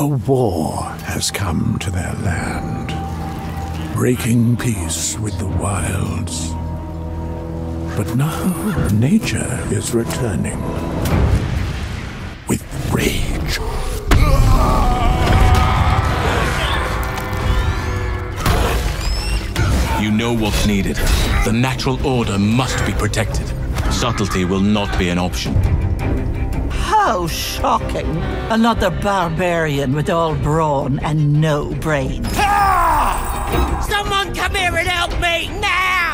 A war has come to their land, breaking peace with the wilds. But now nature is returning with rage. You know what's needed. The natural order must be protected. Subtlety will not be an option. How shocking. Another barbarian with all brawn and no brain. Ah! Someone come here and help me now!